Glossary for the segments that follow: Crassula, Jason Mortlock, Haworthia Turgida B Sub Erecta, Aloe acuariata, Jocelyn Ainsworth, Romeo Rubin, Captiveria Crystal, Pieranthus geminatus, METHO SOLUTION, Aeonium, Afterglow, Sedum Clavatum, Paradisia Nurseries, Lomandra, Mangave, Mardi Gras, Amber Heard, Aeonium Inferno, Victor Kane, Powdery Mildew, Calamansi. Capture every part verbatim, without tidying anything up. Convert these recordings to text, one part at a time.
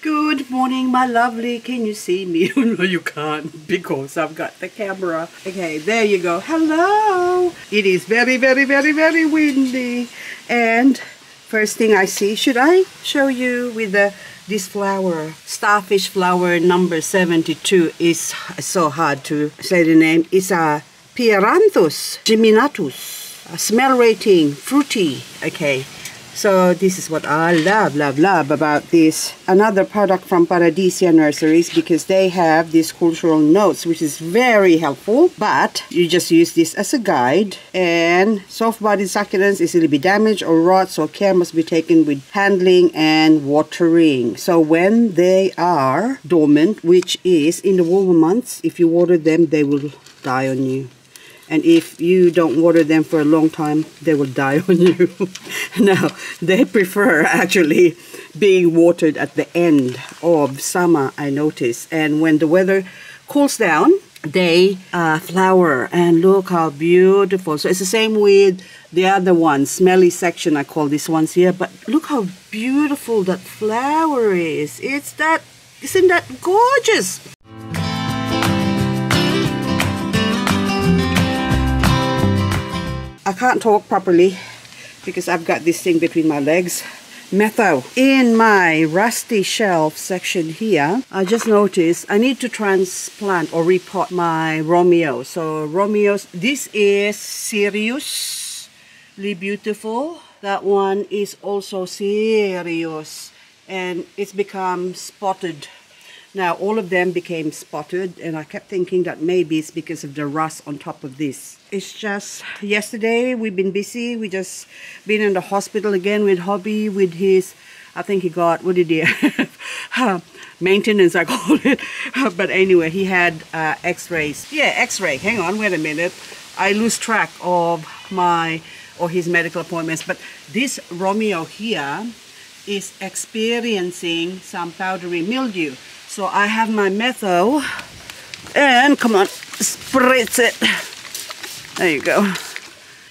Good morning, my lovely. Can you see me? Oh, no, you can't because I've got the camera. Okay, there you go. Hello. It is very, very, very, very windy. And first thing I see, should I show you with the this flower? Starfish flower number seventy-two is so hard to say the name. It's a Pieranthus geminatus. A smell rating, fruity. Okay. So this is what I love, love, love about this. Another product from Paradisia Nurseries because they have these cultural notes, which is very helpful. But you just use this as a guide. And soft-bodied succulents easily be damaged or rot, so care must be taken with handling and watering. So when they are dormant, which is in the warmer months, if you water them, they will die on you. And if you don't water them for a long time, they will die on you. No, they prefer actually being watered at the end of summer, I notice. And when the weather cools down, they uh, flower. And look how beautiful. So it's the same with the other one, smelly section, I call these ones here. But look how beautiful that flower is. It's that, isn't that gorgeous? I can't talk properly because I've got this thing between my legs. Metho. In my rusty shelf section here, I just noticed I need to transplant or repot my Romeo. So Romeo's, this is seriously beautiful. That one is also serious and it's become spotted. Now all of them became spotted and I kept thinking that maybe it's because of the rust on top of this. It's just yesterday we've been busy. We just been in the hospital again with Hobby with his, I think he got, what did he have? Maintenance, I call it. But anyway, he had uh, x-rays. Yeah, x-ray. Hang on, wait a minute. I lose track of my or his medical appointments. But this Romeo here is experiencing some powdery mildew. So I have my metho and come on, spritz it. There you go.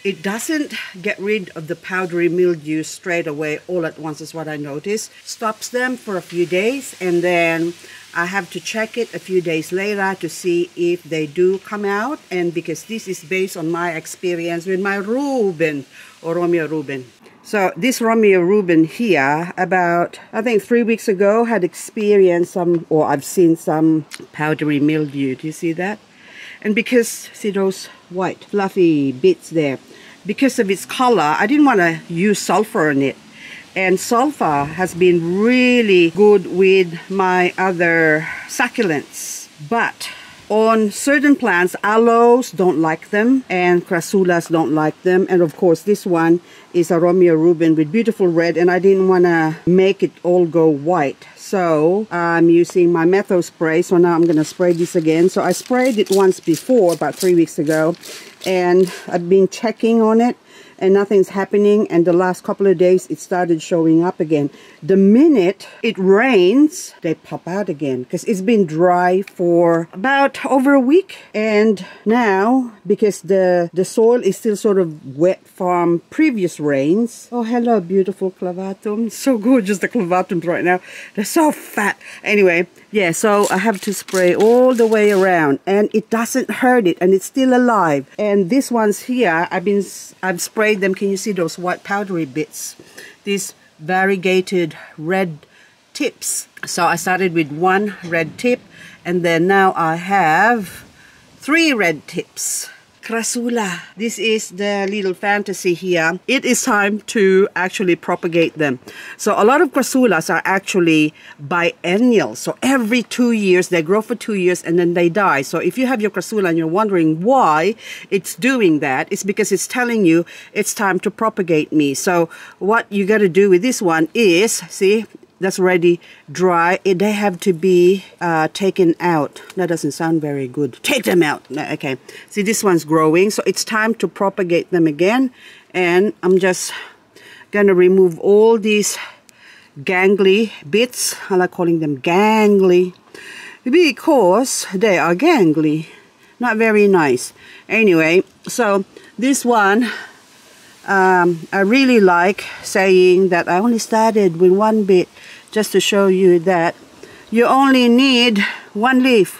It doesn't get rid of the powdery mildew straight away all at once is what I noticed. Stops them for a few days and then I have to check it a few days later to see if they do come out. And because this is based on my experience with my Rubin or Romeo Rubin. So this Romeo Rubin here, about, I think three weeks ago, had experienced some, or I've seen some powdery mildew. Do you see that? And because, see those white fluffy bits there? Because of its color, I didn't want to use sulfur on it. And sulfur has been really good with my other succulents. But on certain plants, aloes don't like them, and crassulas don't like them. And of course, this one is a Romeo Rubin with beautiful red, and I didn't want to make it all go white, so I'm using my metho spray. So now I'm going to spray this again. So I sprayed it once before about three weeks ago and I've been checking on it and nothing's happening, and the last couple of days it started showing up again. The minute it rains, they pop out again because it's been dry for about over a week. And now because the the soil is still sort of wet from previous rains. Oh, hello beautiful clavatum. So gorgeous, the clavatums right now, they're so fat. Anyway, yeah, so I have to spray all the way around and it doesn't hurt it and it's still alive. And these ones here, I've been I've sprayed them. Can you see those white powdery bits, these variegated red tips? So I started with one red tip and then now I have three red tips. Crassula, this is the little fantasy here. It is time to actually propagate them. So a lot of crassulas are actually biennial, so every two years, they grow for two years and then they die. So if you have your crassula and you're wondering why it's doing that, it's because it's telling you it's time to propagate me. So what you got to do with this one is, see, that's already dry. It, they have to be uh, taken out. That doesn't sound very good. Take them out. No, okay. See, this one's growing. So it's time to propagate them again. And I'm just going to remove all these gangly bits. I like calling them gangly because they are gangly. Not very nice. Anyway, so this one, Um, I really like saying that I only started with one bit just to show you that you only need one leaf,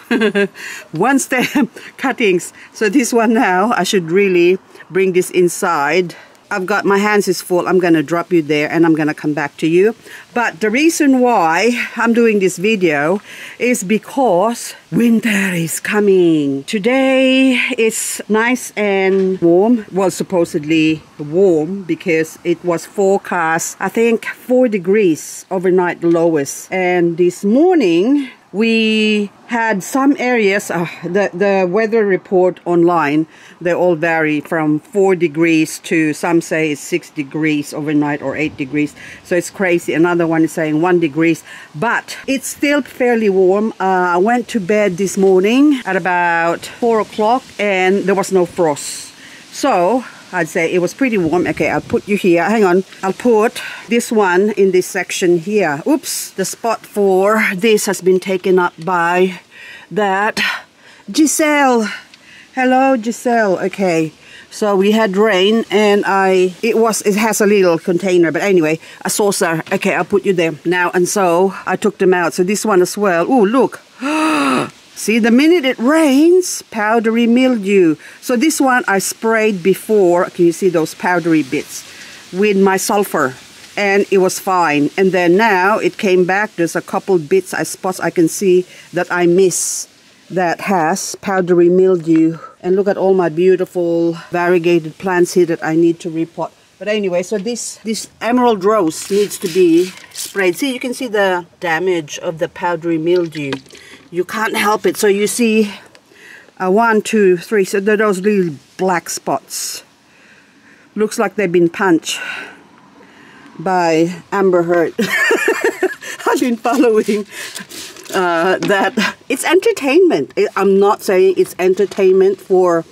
one stem cuttings. So this one now, I should really bring this inside. I've got my hands is full. I'm gonna drop you there and I'm gonna come back to you. But the reason why I'm doing this video is because winter is coming. Today it's nice and warm. Well, supposedly warm because it was forecast, I think four degrees overnight lowest. And this morning we had some areas, uh, the, the weather report online, they all vary from four degrees to some say it's six degrees overnight or eight degrees. So it's crazy. Another one is saying one degrees, but it's still fairly warm. Uh, I went to bed this morning at about four o'clock and there was no frost. So I'd say it was pretty warm. Okay, I'll put you here. Hang on. I'll put this one in this section here. Oops, the spot for this has been taken up by that. Giselle. Hello, Giselle. Okay. So we had rain and I, it was, it has a little container, but anyway, a saucer. Okay, I'll put you there now. And so I took them out. So this one as well. Oh, look. See, the minute it rains, powdery mildew. So this one I sprayed before, can you see those powdery bits, with my sulfur, and it was fine. And then now it came back, there's a couple bits I spots I can see that I miss that has powdery mildew. And look at all my beautiful variegated plants here that I need to repot. But anyway, so this, this emerald rose needs to be sprayed. See, you can see the damage of the powdery mildew. You can't help it. So you see uh, one, two, three. So there are those little black spots. Looks like they've been punched by Amber Heard. I've been following uh, that. It's entertainment. I'm not saying it's entertainment for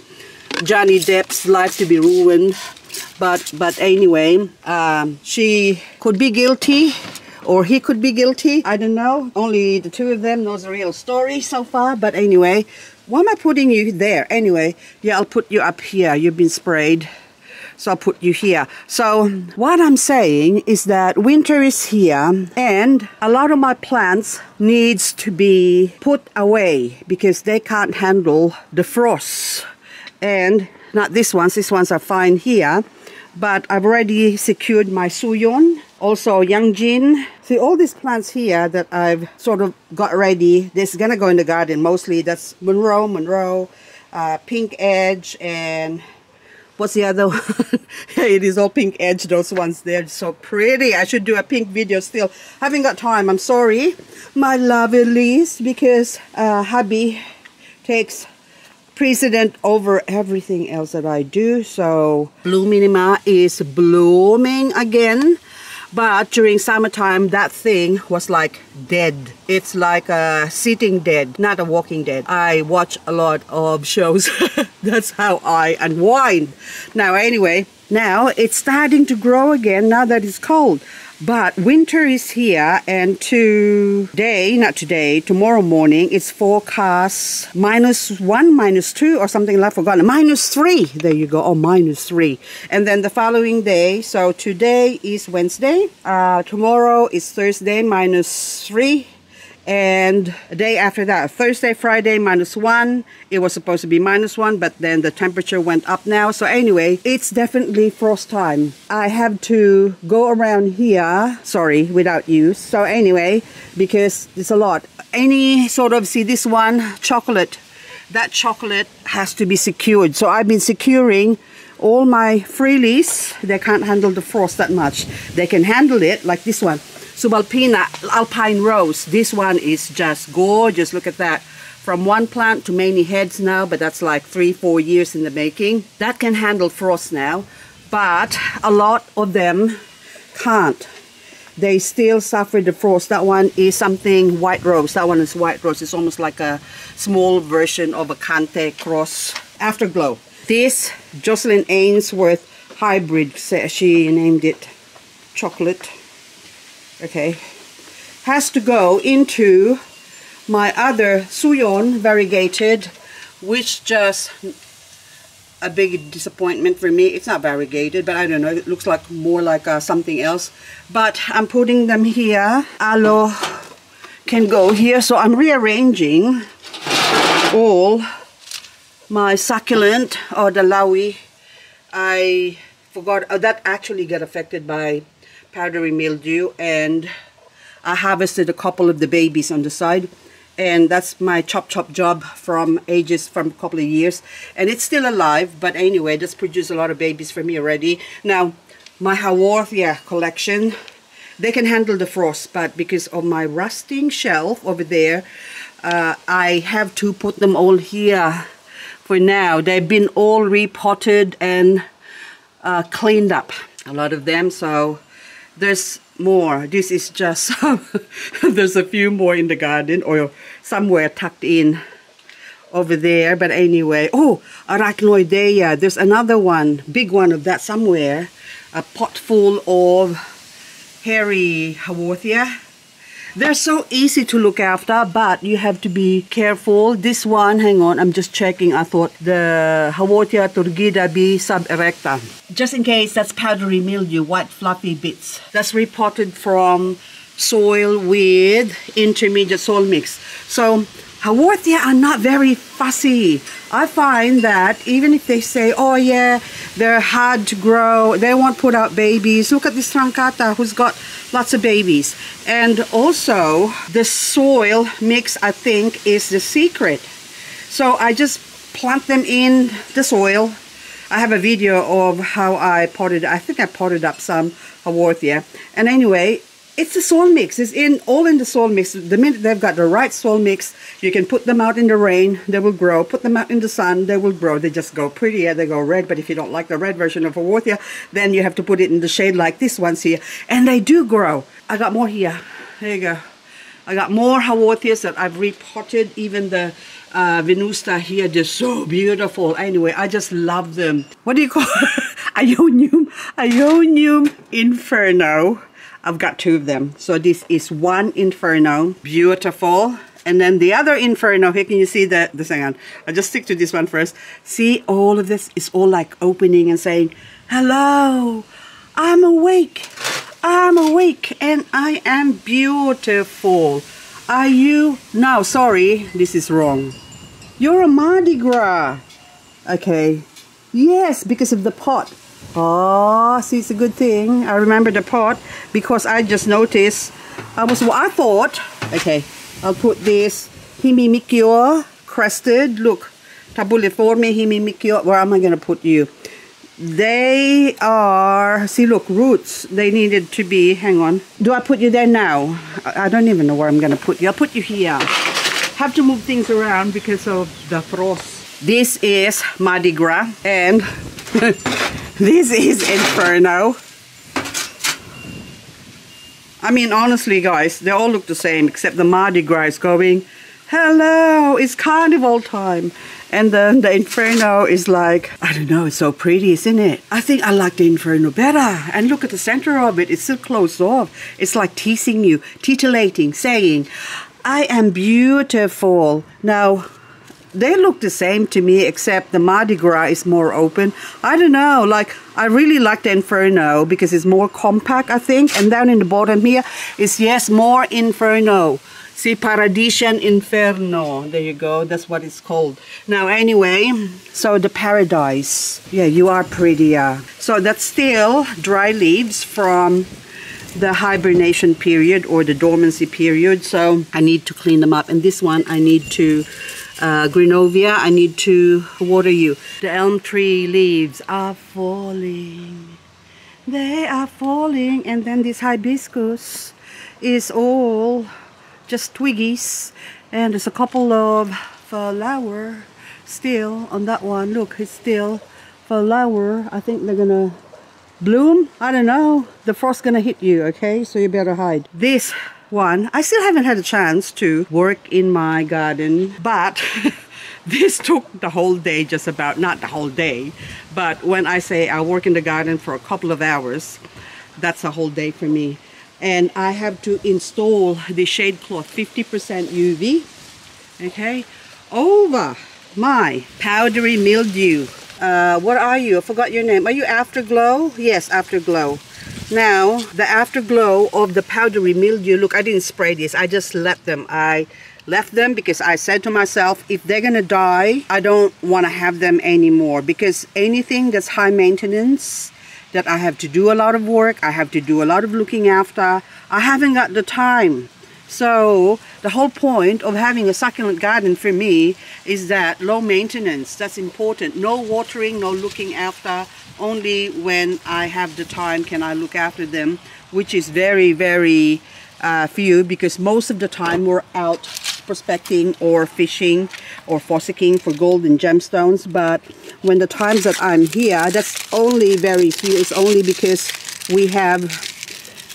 Johnny Depp's life to be ruined. But, but anyway, um, she could be guilty. Or he could be guilty. I don't know. Only the two of them knows the real story so far. But anyway, why am I putting you there? Anyway, yeah, I'll put you up here. You've been sprayed. So I'll put you here. So what I'm saying is that winter is here and a lot of my plants needs to be put away because they can't handle the frost. And not these ones. These ones are fine here. But I've already secured my Suyon. Also, Yangjin. See, all these plants here that I've sort of got ready, this is going to go in the garden mostly. That's Monroe, Monroe, uh, Pink Edge, and what's the other one? It is all Pink Edge, those ones. They're so pretty. I should do a pink video still. Haven't got time, I'm sorry. My love Elise, because uh, hubby takes precedent over everything else that I do. So, Blue Minima is blooming again. But during summertime, that thing was like dead. It's like a sitting dead, not a walking dead. I watch a lot of shows. That's how I unwind. Now, anyway, now it's starting to grow again now that it's cold. But winter is here, and today, not today, tomorrow morning, it's forecast minus one, minus two, or something like forgotten. Minus three, there you go, or oh, minus three. And then the following day, so today is Wednesday, uh, tomorrow is Thursday, minus three. And the day after that, Thursday, Friday, minus one. It was supposed to be minus one, but then the temperature went up now. So anyway, it's definitely frost time. I have to go around here, sorry, without you. So anyway, because it's a lot. Any sort of, see this one, chocolate. That chocolate has to be secured. So I've been securing all my Freelies. They can't handle the frost that much. They can handle it like this one. Subalpina, Alpine Rose. This one is just gorgeous. Look at that. From one plant to many heads now, but that's like three, four years in the making. That can handle frost now, but a lot of them can't. They still suffer the frost. That one is something white rose. That one is white rose. It's almost like a small version of a Kante cross. Afterglow. This Jocelyn Ainsworth hybrid, she named it chocolate. Okay, has to go into my other Suyon variegated, which just a big disappointment for me. It's not variegated, but I don't know, it looks like more like uh, something else. But I'm putting them here. Aloe can go here, so I'm rearranging all my succulent or the lowie. I forgot, oh, that actually got affected by powdery mildew, and I harvested a couple of the babies on the side, and that's my chop chop job from ages, from a couple of years, and it's still alive. But anyway, that's produced a lot of babies for me already. Now my Haworthia collection, they can handle the frost, but because of my rusting shelf over there, uh, I have to put them all here for now. They've been all repotted and uh, cleaned up, a lot of them, so there's more. This is just there's a few more in the garden or somewhere tucked in over there. But anyway, oh, Arachnoidea, there's another one, big one of that somewhere, a pot full of hairy Haworthia. They're so easy to look after, but you have to be careful. This one, hang on, I'm just checking. I thought the Haworthia Turgida B Sub Erecta. Just in case, that's powdery mildew, white fluffy bits. That's repotted from soil with intermediate soil mix. So Haworthia are not very fussy. I find that even if they say, oh yeah, they're hard to grow, they won't put out babies. Look at this Trancata, who's got lots of babies. And also, the soil mix, I think, is the secret. So I just plant them in the soil. I have a video of how I potted, I think I potted up some Haworthia. And anyway, it's the soil mix. It's in all in the soil mix. The minute they've got the right soil mix, you can put them out in the rain, they will grow. Put them out in the sun, they will grow. They just go prettier, they go red. But if you don't like the red version of Haworthia, then you have to put it in the shade like this one's here. And they do grow. I got more here. There you go. I got more Haworthias that I've repotted. Even the uh, Venusta here, they're so beautiful. Anyway, I just love them. What do you call it? Aeonium, Aeonium Inferno. I've got two of them. So this is one Inferno, beautiful. And then the other Inferno, here, can you see the, the hang on, I'll just stick to this one first. See, all of this is all like opening and saying, hello, I'm awake, I'm awake, and I am beautiful. Are you, no, sorry, this is wrong. You're a Mardi Gras. Okay, yes, because of the pot. Oh, see, it's a good thing I remember the pot, because I just noticed, I was, well, I thought, okay, I'll put this Himimikyo crested, look, Tabuliforme Himimikyo, where am I going to put you? They are, see, look, roots, they needed to be, hang on, do I put you there now? I don't even know where I'm going to put you. I'll put you here. Have to move things around because of the frost. This is Mardi Gras, and this is Inferno. I mean, honestly, guys, they all look the same, except the Mardi Gras is going, hello, it's carnival time. And then the Inferno is like, I don't know, it's so pretty, isn't it? I think I like the Inferno better. And look at the center of it, it's still closed off. It's like teasing you, titillating, saying, I am beautiful. Now, they look the same to me, except the Mardi Gras is more open. I don't know, like, I really like the Inferno because it's more compact, I think. And down in the bottom here is, yes, more Inferno. See, Paradisia Inferno. There you go, that's what it's called. Now, anyway, so the paradise. Yeah, you are prettier. So that's still dry leaves from the hibernation period or the dormancy period. So I need to clean them up. And this one I need to... Uh, Grinovia, I need to water you. The elm tree leaves are falling. They are falling. And then this hibiscus is all just twiggies. And there's a couple of flower still on that one. Look, it's still flower. I think they're gonna bloom. I don't know. The frost's gonna hit you, okay? So you better hide. This one, I still haven't had a chance to work in my garden, but this took the whole day, just about, not the whole day, but when I say I work in the garden for a couple of hours, that's a whole day for me. And I have to install the shade cloth fifty percent U V, okay, over my powdery mildew Uh, what are you? I forgot your name. Are you Afterglow? Yes, Afterglow. Now, the afterglow of the powdery mildew. Look, I didn't spray this. I just left them. I left them because I said to myself, if they're going to die, I don't want to have them anymore. Because anything that's high maintenance, that I have to do a lot of work, I have to do a lot of looking after, I haven't got the time. So the whole point of having a succulent garden for me is that low maintenance, that's important. No watering, no looking after, only when I have the time can I look after them, which is very, very uh, few, because most of the time we're out prospecting or fishing or fossicking for gold and gemstones. But when the times that I'm here, that's only very few. It's only because we have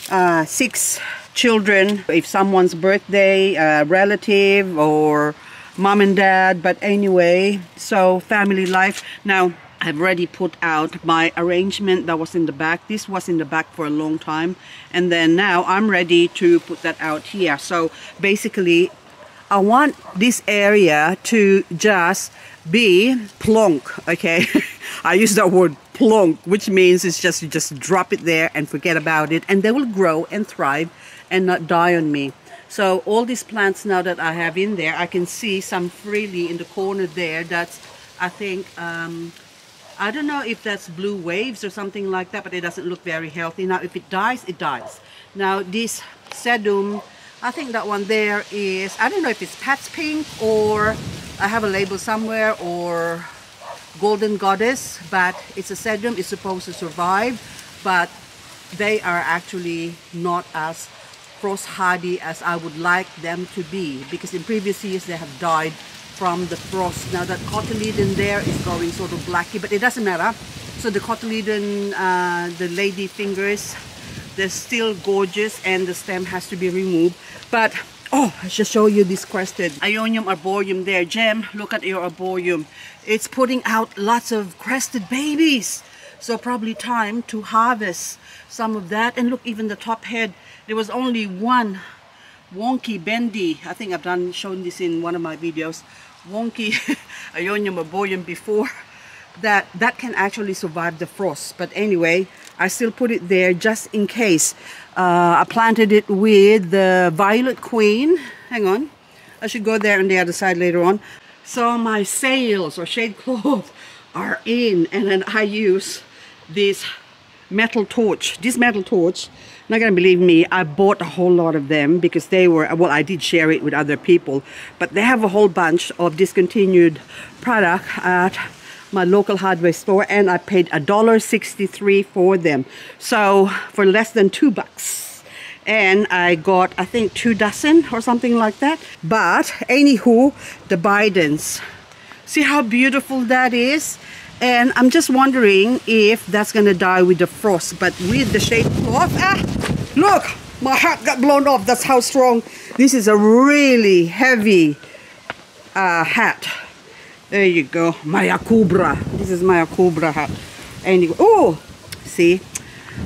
uh, six children, if someone's birthday, a relative or mom and dad. But anyway, so family life. Now I've already put out my arrangement that was in the back. This was in the back for a long time, and then now I'm ready to put that out here. So basically I want this area to just be plonk, okay? I use that word, plonk, which means it's just, you just drop it there and forget about it, and they will grow and thrive and not die on me. So all these plants now that I have in there, I can see some freely in the corner there. That's, I think, um, I don't know if that's blue waves or something like that, but it doesn't look very healthy. Now, if it dies, it dies. Now, this sedum, I think that one there is, I don't know if it's Pat's Pink, or I have a label somewhere, or Golden Goddess, but it's a sedum, it's supposed to survive, but they are actually not as frost hardy as I would like them to be, because in previous years they have died from the frost. Now that cotyledon there is going sort of blacky, but it doesn't matter. So the cotyledon, uh, the lady fingers, they're still gorgeous, and the stem has to be removed. But oh, I should show you this crested Aeonium arboreum there. Jem, look at your arboreum. It's putting out lots of crested babies. So probably time to harvest some of that. And look, even the top head, there was only one wonky bendy. I think I've done shown this in one of my videos. Wonky Aeonium arboreum before. that that can actually survive the frost, but anyway, I still put it there just in case. uh, I planted it with the Violet Queen. Hang on, I should go there on the other side later on. So my sails or shade cloth are in, and then I use this metal torch. This metal torch, not gonna believe me, I bought a whole lot of them because they were, well, I did share it with other people, but they have a whole bunch of discontinued product at my local hardware store, and I paid a dollar sixty-three for them, so for less than two bucks, and I got, I think, two dozen or something like that. But anywho, the Bidens, see how beautiful that is. And I'm just wondering if that's gonna die with the frost, but with the shade cloth, ah, look, my hat got blown off. That's how strong. This is a really heavy uh, hat. There you go, Maya Cobra. This is Maya Cobra hat. Anyway, oh, see,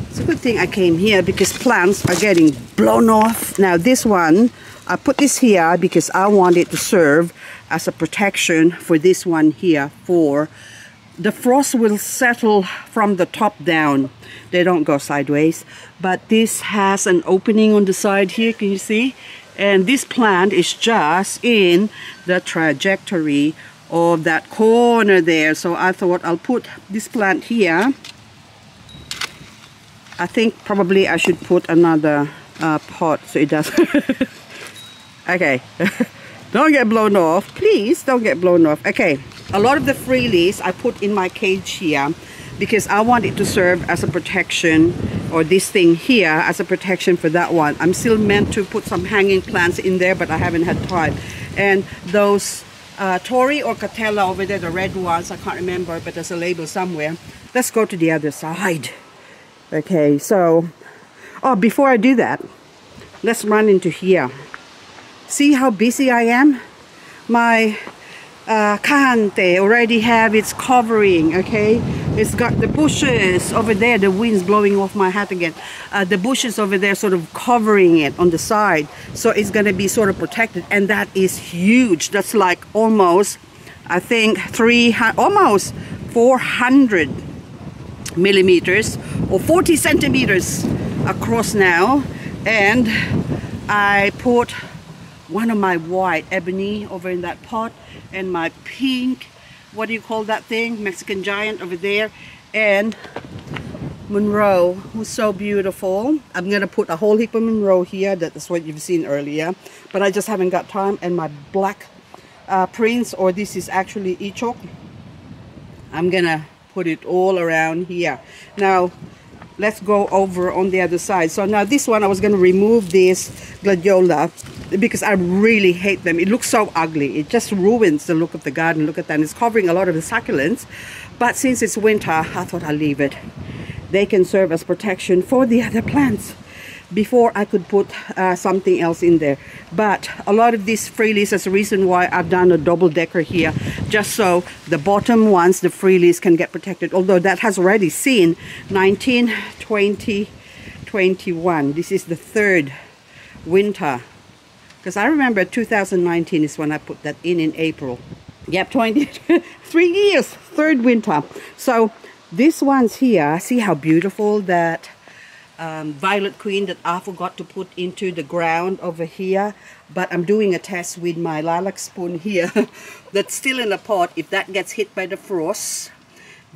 it's a good thing I came here because plants are getting blown off. Now this one, I put this here because I want it to serve as a protection for this one here. For the frost will settle from the top down. They don't go sideways. But this has an opening on the side here, can you see? And this plant is just in the trajectory of that corner there. So I thought I'll put this plant here. I think probably I should put another uh, pot so it doesn't okay don't get blown off, please don't get blown off. Okay, a lot of the freelies I put in my cage here because I want it to serve as a protection, or this thing here as a protection for that one. I'm still meant to put some hanging plants in there, but I haven't had time. And those Uh, Tori or Catella over there, the red ones, I can't remember, but there's a label somewhere. Let's go to the other side. Okay, so, oh, before I do that, let's run into here. See how busy I am? My uh, Kahante already have its covering, okay? It's got the bushes over there. The wind's blowing off my hat again. Uh, the bushes over there sort of covering it on the side. So it's going to be sort of protected. And that is huge. That's like almost, I think, three, almost four hundred millimeters or forty centimeters across now, and I put one of my white ebony over in that pot and my pink, what do you call that thing, Mexican giant over there, and Monroe, who's so beautiful. I'm gonna put a whole heap of Monroe here. That's what you've seen earlier, but I just haven't got time. And my black uh, prince, or this is actually Ichok, I'm gonna put it all around here. Now let's go over on the other side. So now this one, I was going to remove this gladiola because I really hate them. It looks so ugly. It just ruins the look of the garden. Look at that. And it's covering a lot of the succulents. But since it's winter, I thought I'd leave it. They can serve as protection for the other plants before I could put uh, something else in there. But a lot of these free leaves is the reason why I've done a double decker here, just so the bottom ones, the free leaves, can get protected. Although that has already seen nineteen, twenty, twenty-one. This is the third winter, because I remember two thousand nineteen is when I put that in in April. Yep, twenty-three years, third winter. So these ones here, see how beautiful that Um, Violet Queen that I forgot to put into the ground over here, but I'm doing a test with my lilac spoon here that's still in the pot. If that gets hit by the frost,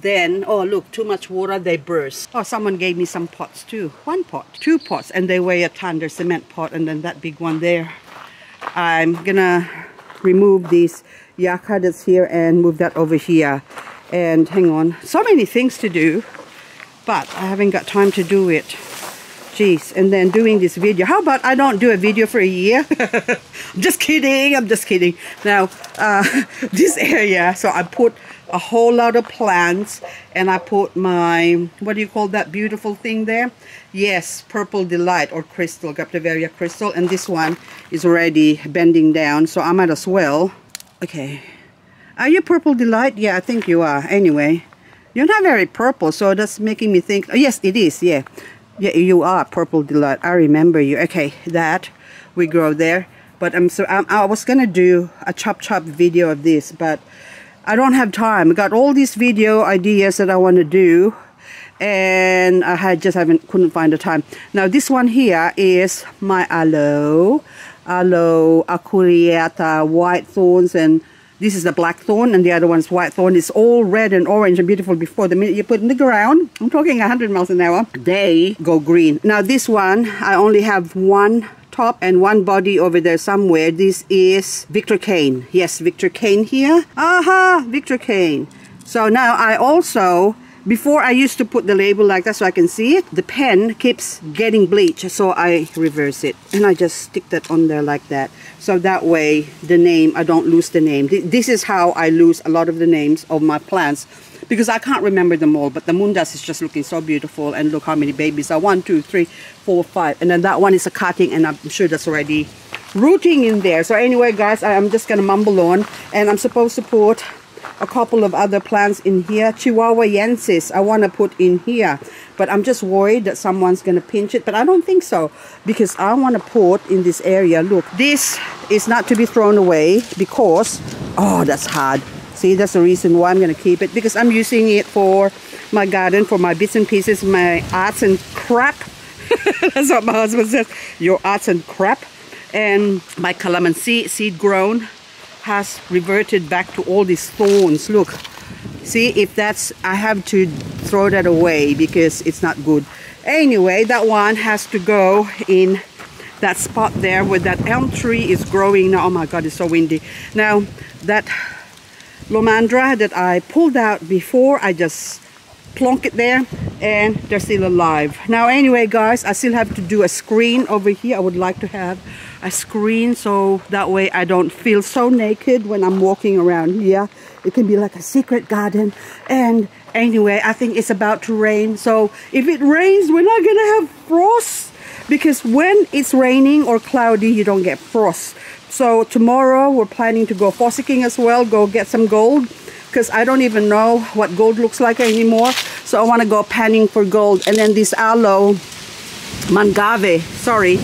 then, oh look, too much water, they burst. Oh, someone gave me some pots too. One pot, two pots, and they weigh a ton. Their cement pot, and then that big one there. I'm gonna remove this yucca that's here and move that over here. And hang on, so many things to do, but I haven't got time to do it. Jeez, and then doing this video. How about I don't do a video for a year? I'm just kidding, I'm just kidding. Now, uh, this area, so I put a whole lot of plants, and I put my, what do you call that beautiful thing there? Yes, Purple Delight or Crystal, Captiveria Crystal, and this one is already bending down, so I might as well. Okay, are you Purple Delight? Yeah, I think you are, anyway. You're not very purple, so that's making me think, oh, yes, it is, yeah. Yeah, you are Purple Delight. I remember you. Okay, that we grow there. But I'm so I'm, I was gonna do a chop chop video of this, but I don't have time. I got all these video ideas that I want to do, and I had just haven't couldn't find the time. Now this one here is my aloe, aloe acuariata, white thorns, and this is the black thorn, and the other one's white thorn. It's all red and orange and beautiful before. The minute you put in the ground, I'm talking a hundred miles an hour, they go green. Now this one, I only have one top and one body over there somewhere. This is Victor Kane. Yes, Victor Kane here. Aha, Victor Kane. So now I also, before I used to put the label like that so I can see it, the pen keeps getting bleached, so I reverse it and I just stick that on there like that. So that way the name, I don't lose the name. This is how I lose a lot of the names of my plants, because I can't remember them all. But the Mundas is just looking so beautiful, and look how many babies are. One, two, three, four, five. And then that one is a cutting, and I'm sure that's already rooting in there. So anyway guys, I'm just gonna mumble on, and I'm supposed to put a couple of other plants in here. Chihuahua yensis I want to put in here, but I'm just worried that someone's going to pinch it, but I don't think so, because I want to put in this area. Look, this is not to be thrown away, because, oh, that's hard. See, that's the reason why I'm going to keep it, because I'm using it for my garden, for my bits and pieces, my arts and crap. That's what my husband says, your arts and crap. And my calamansi seed grown has reverted back to all these thorns. Look, see, if that's, I have to throw that away because it's not good. Anyway, that one has to go in that spot there where that elm tree is growing now. Oh my god, it's so windy. Now that lomandra that I pulled out before, I just plonk it there, and they're still alive. Now anyway guys, I still have to do a screen over here. I would like to have a screen, so that way I don't feel so naked when I'm walking around here. It can be like a secret garden. And anyway, I think it's about to rain, so if it rains, we're not gonna have frost, because when it's raining or cloudy, you don't get frost. So tomorrow we're planning to go fossicking as well, go get some gold, because I don't even know what gold looks like anymore. So I want to go panning for gold. And then this aloe mangave, sorry,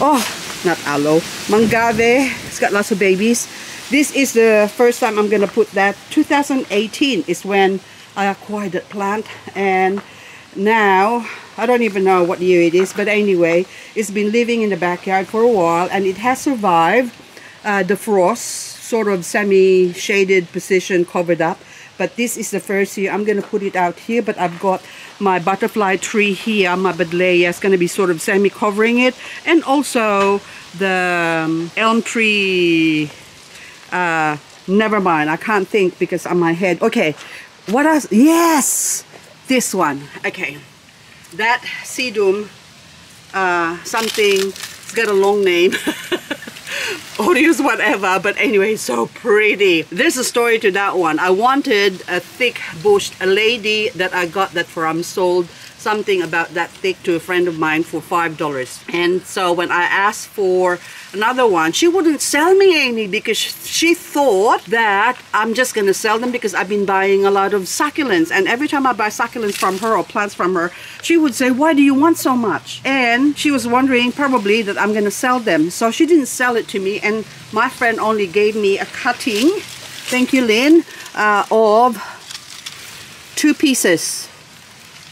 oh, not aloe, mangave, it's got lots of babies. This is the first time I'm going to put that. Two thousand eighteen is when I acquired that plant, and now I don't even know what year it is, but anyway, it's been living in the backyard for a while, and it has survived uh, the frost, sort of semi-shaded position, covered up. But this is the first year. I'm going to put it out here, but I've got my butterfly tree here, my Badleia. It's going to be sort of semi-covering it, and also the um, elm tree. Uh, never mind, I can't think because on my head. Okay, what else? Yes, this one. Okay, that sedum uh, something, it's got a long name. Odious, whatever, but anyway, so pretty. There's a story to that one. I wanted a thick bush, a lady that I got that from sold something about that thick to a friend of mine for five dollars, and so when I asked for another one, she wouldn't sell me any because she thought that I'm just gonna sell them because I've been buying a lot of succulents, and every time I buy succulents from her or plants from her, she would say, why do you want so much? And she was wondering probably that I'm gonna sell them, so she didn't sell it to me, and my friend only gave me a cutting, thank you Lynn, uh, of two pieces.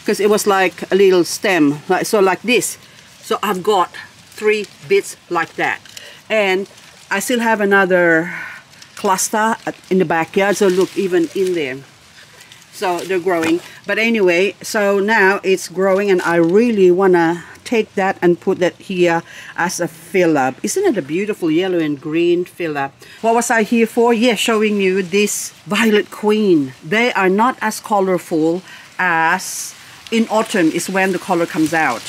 Because it was like a little stem, like, so like this. So I've got three bits like that, and I still have another cluster in the backyard, so look, even in there, so they're growing. But anyway, so now it's growing, and I really want to take that and put that here as a filler. Isn't it a beautiful yellow and green filler? What was I here for? Yeah, showing you this violet queen. They are not as colorful as in autumn, is when the color comes out,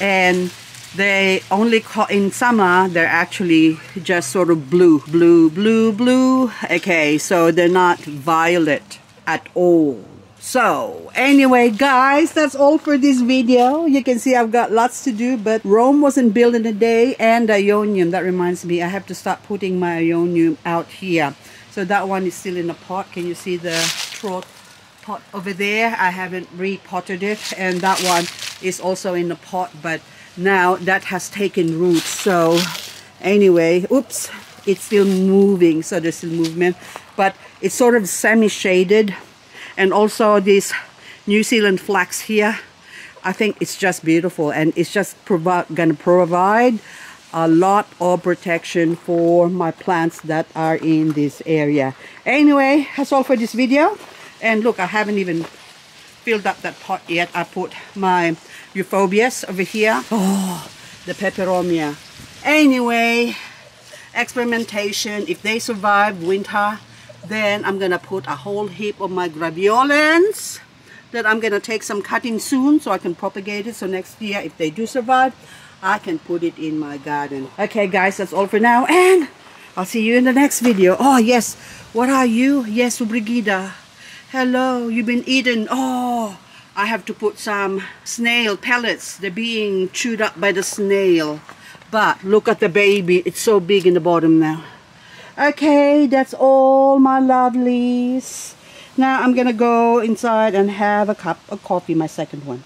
and they only call in summer, they're actually just sort of blue, blue, blue, blue. Okay, so they're not violet at all. So anyway guys, that's all for this video. You can see I've got lots to do, but Rome wasn't built in a day, and Aeonium, that reminds me, I have to start putting my Aeonium out here. So that one is still in the pot. Can you see the trot pot over there? I haven't repotted it, and that one is also in the pot, but now that has taken root. So anyway, oops, it's still moving, so there's still movement, but it's sort of semi-shaded. And also this New Zealand flax here, I think it's just beautiful, and it's just provi- gonna provide a lot of protection for my plants that are in this area. Anyway, that's all for this video. And look, I haven't even filled up that pot yet. I put my euphorbias over here. Oh, the peperomia. Anyway, experimentation. If they survive winter, then I'm going to put a whole heap of my graveolens that I'm going to take some cutting soon so I can propagate it. So next year, if they do survive, I can put it in my garden. Okay, guys, that's all for now. And I'll see you in the next video. Oh, yes. What are you? Yes, Brigida. Hello, you've been eaten. Oh, I have to put some snail pellets. They're being chewed up by the snail. But look at the baby. It's so big in the bottom now. Okay, that's all, my lovelies. Now I'm going to go inside and have a cup of coffee, my second one.